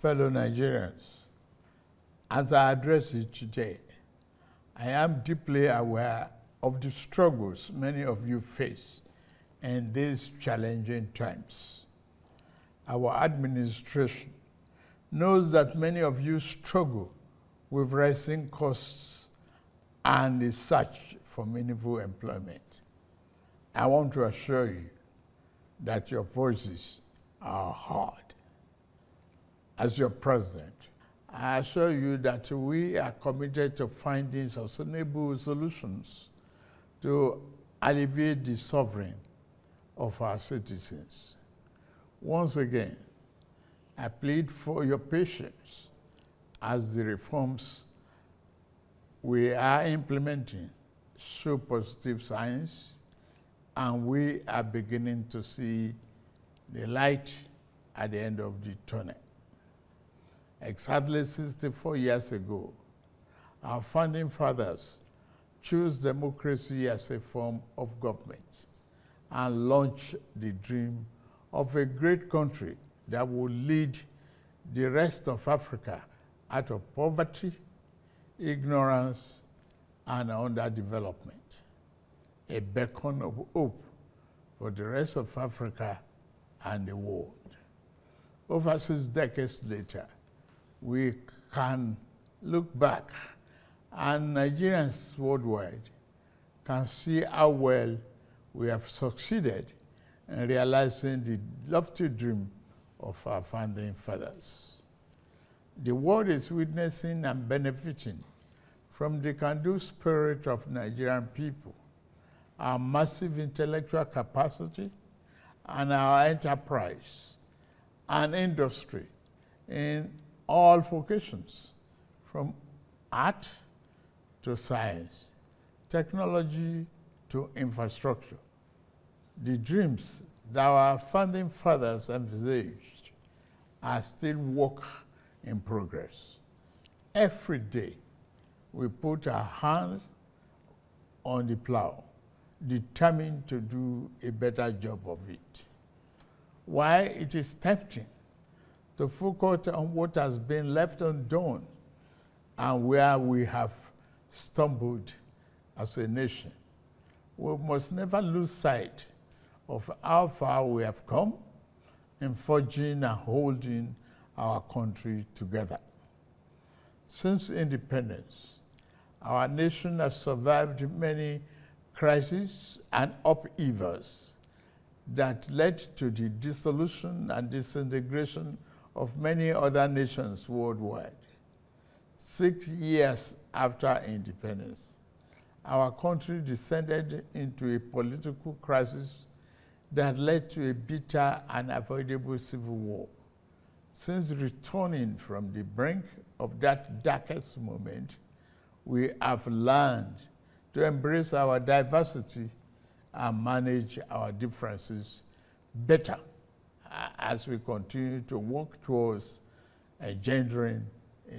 fellow Nigerians, as I address you today, I am deeply aware of the struggles many of you face in these challenging times. Our administration knows that many of you struggle with rising costs and the search for meaningful employment. I want to assure you that your voices are heard. As your president, I assure you that we are committed to finding sustainable solutions to alleviate the suffering of our citizens. Once again, I plead for your patience as the reforms we are implementing show positive signs, and we are beginning to see the light at the end of the tunnel. Exactly 64 years ago, our founding fathers chose democracy as a form of government and launched the dream of a great country that will lead the rest of Africa out of poverty, ignorance, and underdevelopment. A beacon of hope for the rest of Africa and the world. Over 6 decades later, we can look back, and Nigerians worldwide can see how well we have succeeded in realizing the lofty dream of our founding fathers. The world is witnessing and benefiting from the can-do spirit of Nigerian people, our massive intellectual capacity, and our enterprise and industry in all vocations, from art to science, technology to infrastructure. The dreams that our founding fathers envisaged are still work in progress. Every day, we put our hands on the plow, determined to do a better job of it. While it is tempting to focus on what has been left undone and where we have stumbled as a nation, we must never lose sight of how far we have come in forging and holding our country together. Since independence, our nation has survived many crises and upheavals that led to the dissolution and disintegration of many other nations worldwide. 6 years after independence, our country descended into a political crisis that led to a bitter and unavoidable civil war. Since returning from the brink of that darkest moment, we have learned to embrace our diversity and manage our differences better as we continue to work towards engendering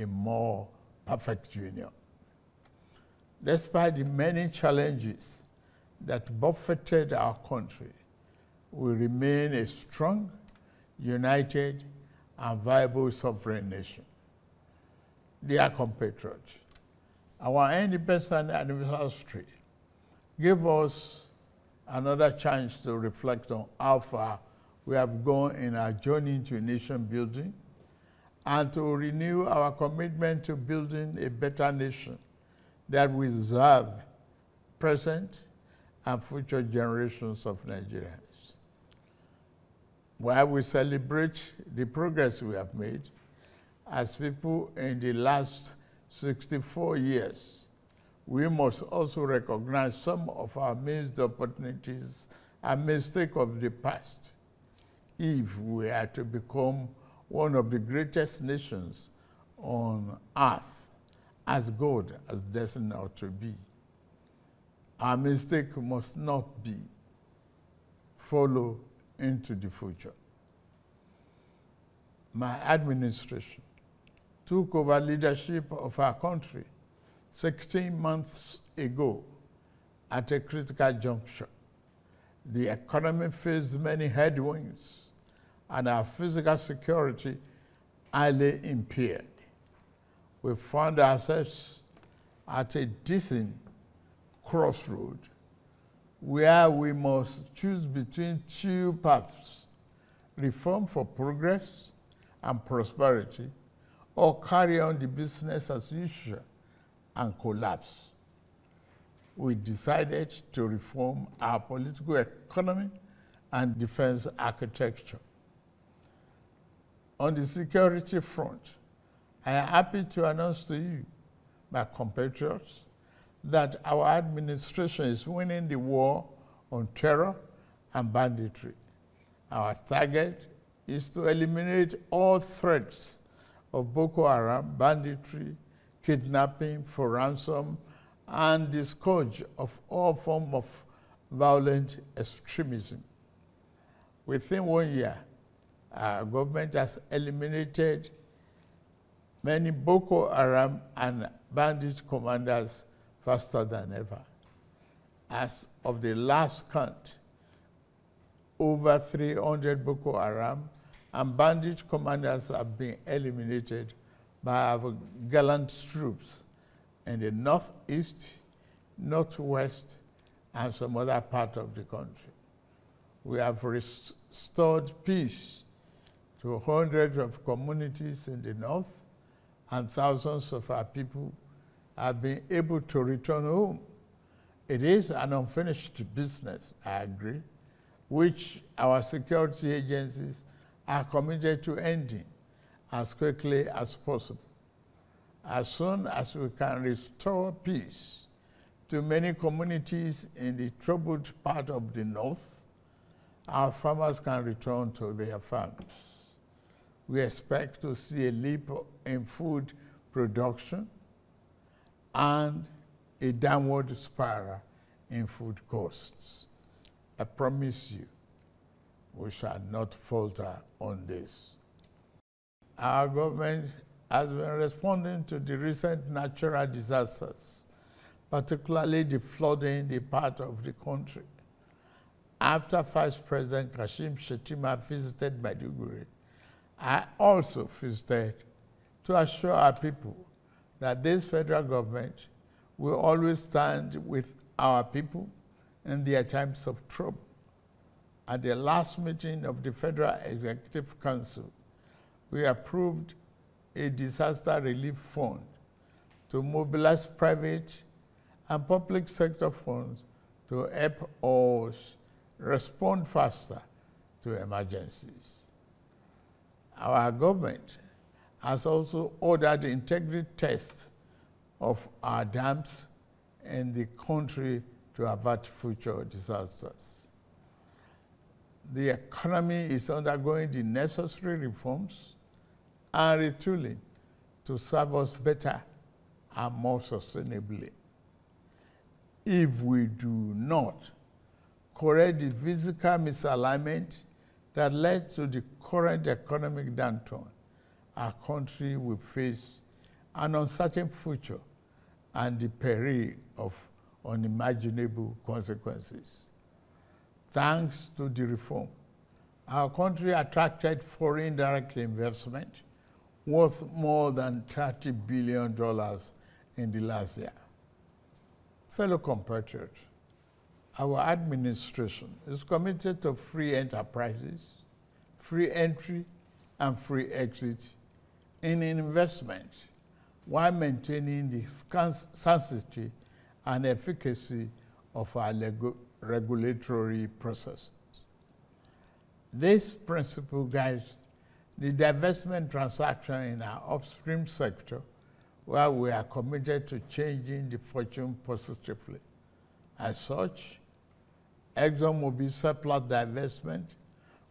a more perfect union. Despite the many challenges that buffeted our country, we remain a strong, united, and viable sovereign nation. Dear compatriots, our independence anniversary gave us another chance to reflect on how far we have gone in our journey to nation building and to renew our commitment to building a better nation that will serve present and future generations of Nigerians. While we celebrate the progress we have made as people in the last 64 years, we must also recognize some of our missed opportunities and mistakes of the past, if we are to become one of the greatest nations on earth, as God has destined us to be. Our mistake must not be followed into the future. My administration took over leadership of our country 16 months ago at a critical juncture. The economy faced many headwinds, and our physical security highly impaired. We found ourselves at a decent crossroad where we must choose between two paths, reform for progress and prosperity, or carry on the business as usual and collapse. We decided to reform our political economy and defense architecture. On the security front, I am happy to announce to you, my compatriots, that our administration is winning the war on terror and banditry. Our target is to eliminate all threats of Boko Haram, banditry, kidnapping for ransom, and the scourge of all forms of violent extremism. Within 1 year, our government has eliminated many Boko Haram and bandit commanders faster than ever. As of the last count, over 300 Boko Haram and bandit commanders have been eliminated by our gallant troops in the northeast, northwest, and some other part of the country. We have restored peace to hundreds of communities in the north, and thousands of our people have been able to return home. It is an unfinished business, I agree, which our security agencies are committed to ending as quickly as possible. As soon as we can restore peace to many communities in the troubled part of the north, our farmers can return to their farms. We expect to see a leap in food production and a downward spiral in food costs. I promise you, we shall not falter on this. Our government has been responding to the recent natural disasters, particularly the flooding in the part of the country. After Vice President Kashim Shettima visited Maiduguri, I also visited to assure our people that this federal government will always stand with our people in their times of trouble. At the last meeting of the Federal Executive Council, we approved a disaster relief fund to mobilize private and public sector funds to help us respond faster to emergencies. Our government has also ordered integrity tests of our dams in the country to avert future disasters. The economy is undergoing the necessary reforms and retooling to serve us better and more sustainably. If we do not correct the physical misalignment that led to the current economic downturn, our country will face an uncertain future and the peril of unimaginable consequences. Thanks to the reform, our country attracted foreign direct investment worth more than $30 billion in the last year. Fellow compatriots, our administration is committed to free enterprises, free entry, and free exit in investment while maintaining the sanctity and efficacy of our regulatory processes. This principle guides the divestment transaction in our upstream sector, where we are committed to changing the fortune positively. As such, ExxonMobil surplus divestment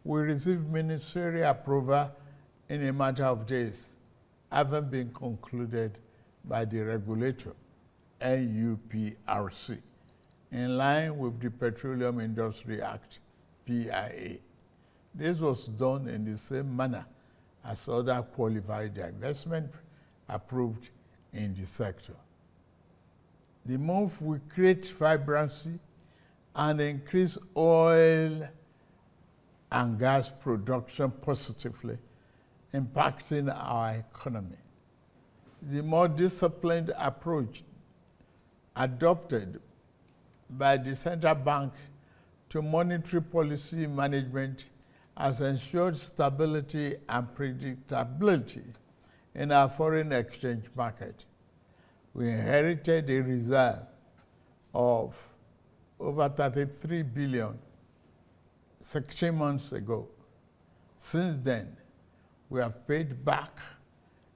will receive ministerial approval in a matter of days, having been concluded by the regulator, NUPRC, in line with the Petroleum Industry Act, PIA. This was done in the same manner as other qualified divestment approved in the sector. The move will create vibrancy and increase oil and gas production positively impacting our economy. The more disciplined approach adopted by the central bank to monetary policy management has ensured stability and predictability in our foreign exchange market. We inherited a reserve of over 33 billion 16 months ago. Since then, we have paid back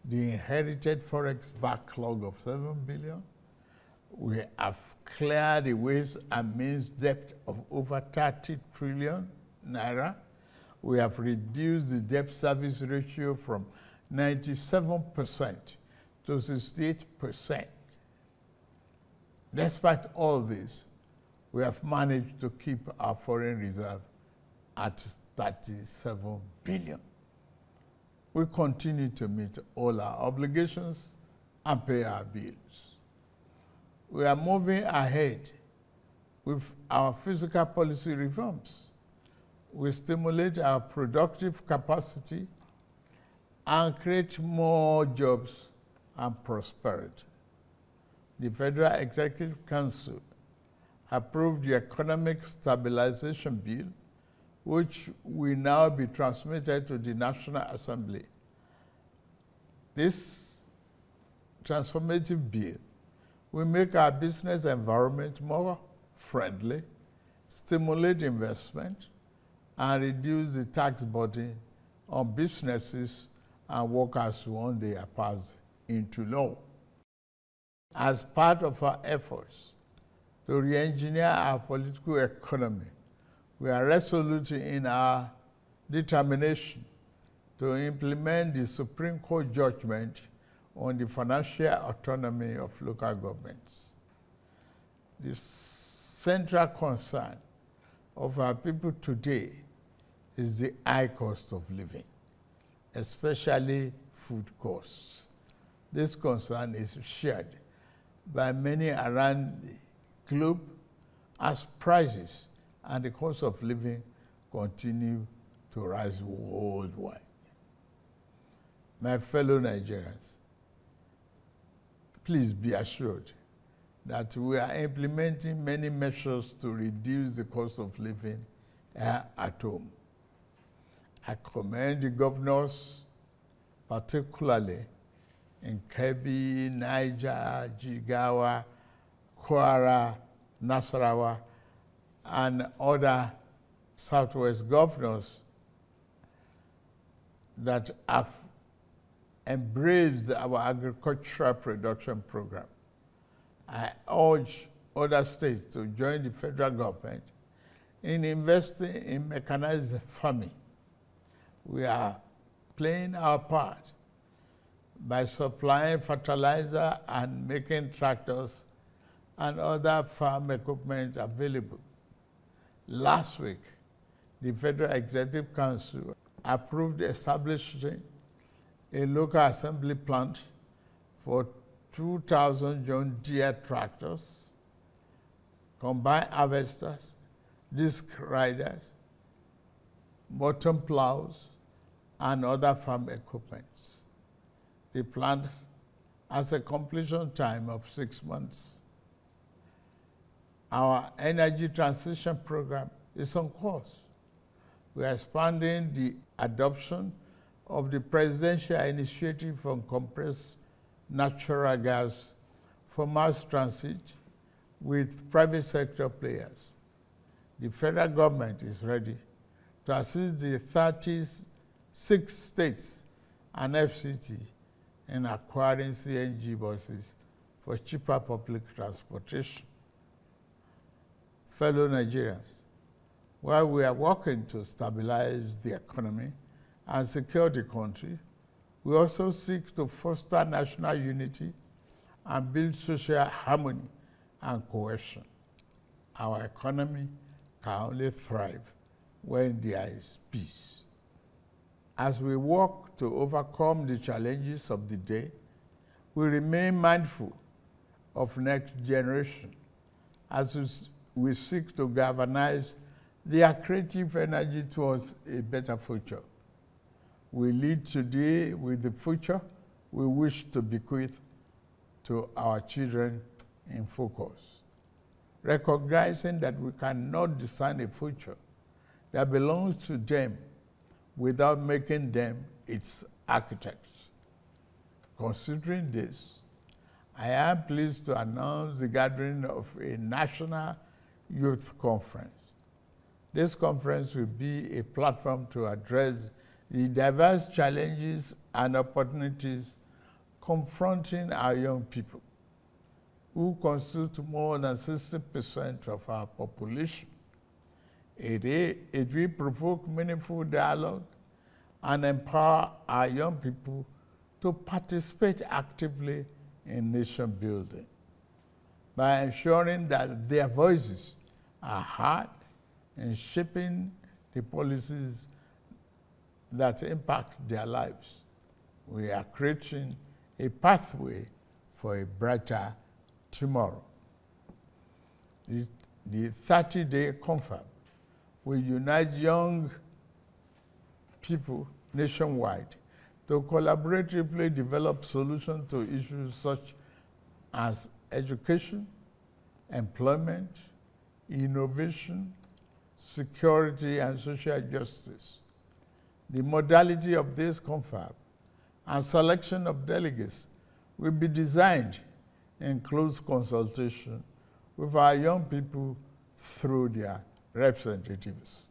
the inherited forex backlog of 7 billion. We have cleared the ways and means debt of over 30 trillion naira. We have reduced the debt service ratio from 97% to 68%. Despite all this, we have managed to keep our foreign reserve at 37 billion. We continue to meet all our obligations and pay our bills. We are moving ahead with our fiscal policy reforms. We stimulate our productive capacity and create more jobs and prosperity. The Federal Executive Council approved the Economic Stabilization Bill, which will now be transmitted to the National Assembly. This transformative bill will make our business environment more friendly, stimulate investment, and reduce the tax burden on businesses and workers once they are passed into law. As part of our efforts to re-engineer our political economy, we are resolute in our determination to implement the Supreme Court judgment on the financial autonomy of local governments. The central concern of our people today is the high cost of living, especially food costs. This concern is shared by many around the globe as prices and the cost of living continue to rise worldwide. My fellow Nigerians, please be assured that we are implementing many measures to reduce the cost of living at home. I commend the governors, particularly in Kebbi, Niger, Jigawa, Kwara, Nasarawa, and other Southwest governors that have embraced our agricultural production program. I urge other states to join the federal government in investing in mechanized farming. We are playing our part by supplying fertilizer and making tractors and other farm equipment available. Last week, the Federal Executive Council approved establishing a local assembly plant for 2,000 John Deere tractors, combine harvesters, disc riders, bottom plows, and other farm equipment. The plant has a completion time of 6 months. Our energy transition program is on course. We are expanding the adoption of the Presidential Initiative on Compressed Natural Gas for mass transit with private sector players. The federal government is ready to assist the 36 states and FCT in acquiring CNG buses for cheaper public transportation. Fellow Nigerians, while we are working to stabilize the economy and secure the country, we also seek to foster national unity and build social harmony and cohesion. Our economy can only thrive when there is peace. As we work to overcome the challenges of the day, we remain mindful of next generation as we seek to galvanize their creative energy towards a better future. we lead today with the future we wish to bequeath to our children in focus, recognizing that we cannot design a future that belongs to them without making them its architects. Considering this, I am pleased to announce the gathering of a national youth conference. This conference will be a platform to address the diverse challenges and opportunities confronting our young people, who constitute more than 60% of our population. It will provoke meaningful dialogue and empower our young people to participate actively in nation building by ensuring that their voices are heard in shaping the policies that impact their lives. We are creating a pathway for a brighter tomorrow. The 30-day confab will unite young people nationwide to collaboratively develop solutions to issues such as education, employment, innovation, security, and social justice. The modality of this confab and selection of delegates will be designed in close consultation with our young people through their representatives.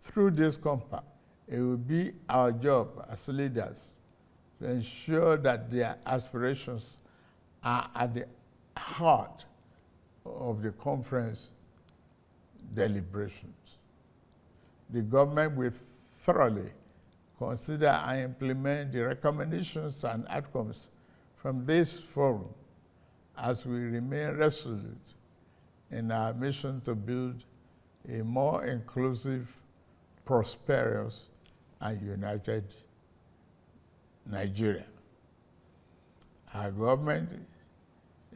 Through this compact, it will be our job as leaders to ensure that their aspirations are at the heart of the conference deliberations. The government will thoroughly consider and implement the recommendations and outcomes from this forum as we remain resolute in our mission to build a more inclusive, prosperous, and united Nigeria. Our government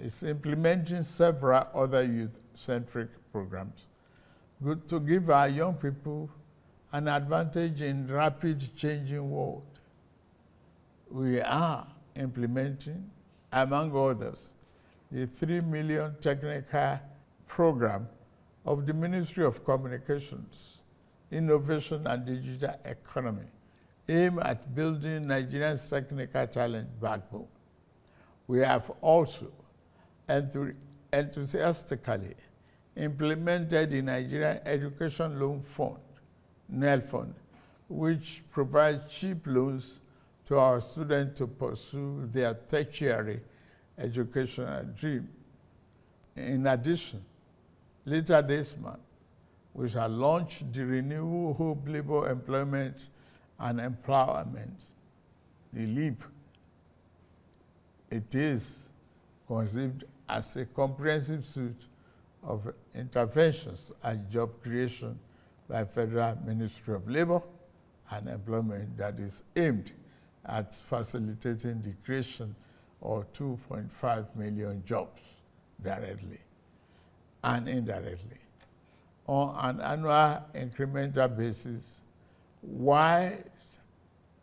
is implementing several other youth-centric programs to give our young people an advantage in rapid changing world. We are implementing, among others, the 3 million technical program of the Ministry of Communications, Innovation and Digital Economy, aimed at building Nigeria's technical talent backbone. We have also enthusiastically implemented the Nigerian Education Loan Fund, NELFON, which provides cheap loans to our students to pursue their tertiary educational dream. In addition, later this month, we shall launch the Renewable Hope Labor Employment and Empowerment, the LEAP. It is conceived as a comprehensive suite of interventions and job creation by Federal Ministry of Labor and Employment that is aimed at facilitating the creation of 2.5 million jobs directly and indirectly on an annual incremental basis, while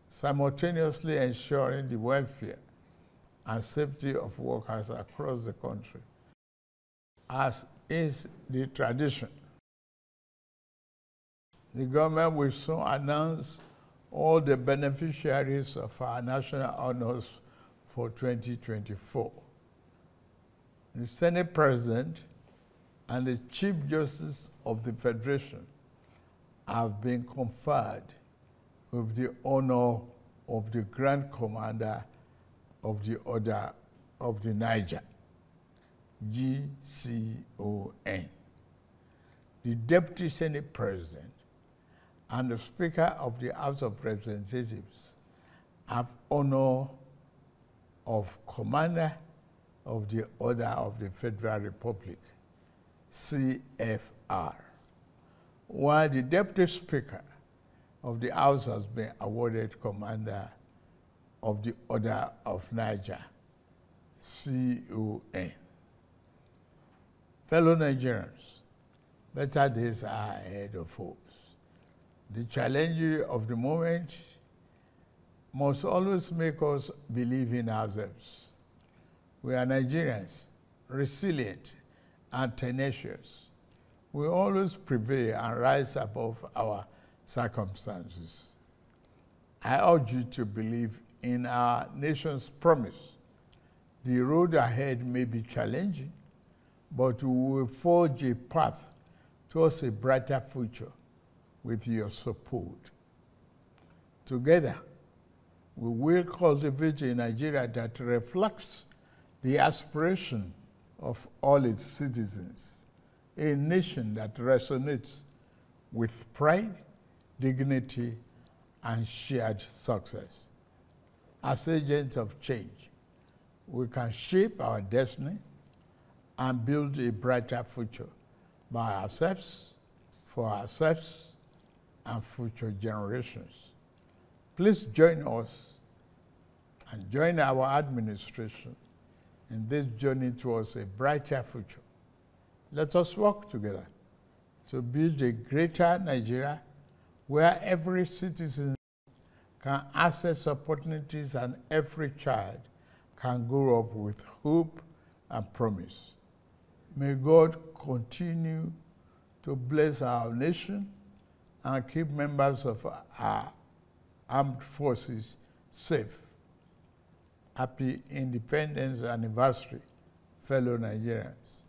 simultaneously ensuring the welfare and safety of workers across the country, as is the tradition. The government will soon announce all the beneficiaries of our national honors for 2024. The Senate President and the Chief Justice of the Federation have been conferred with the honor of the Grand Commander of the Order of the Niger, GCON. The Deputy Senate President and the Speaker of the House of Representatives have honor of Commander of the Order of the Federal Republic, CFR, while the Deputy Speaker of the House has been awarded Commander of the Order of Niger, CON. Fellow Nigerians, better days are ahead of us. the challenge of the moment must always make us believe in ourselves. We are Nigerians, resilient and tenacious. We always prevail and rise above our circumstances. I urge you to believe in our nation's promise. The road ahead may be challenging, but we will forge a path towards a brighter future with your support. Together, we will cultivate a Nigeria that reflects the aspiration of all its citizens, a nation that resonates with pride, dignity, and shared success. As agents of change, we can shape our destiny and build a brighter future by ourselves, for ourselves, and future generations. Please join us and join our administration in this journey towards a brighter future. Let us work together to build a greater Nigeria where every citizen can access opportunities and every child can grow up with hope and promise. May God continue to bless our nation and keep members of our armed forces safe. Happy Independence Anniversary, fellow Nigerians.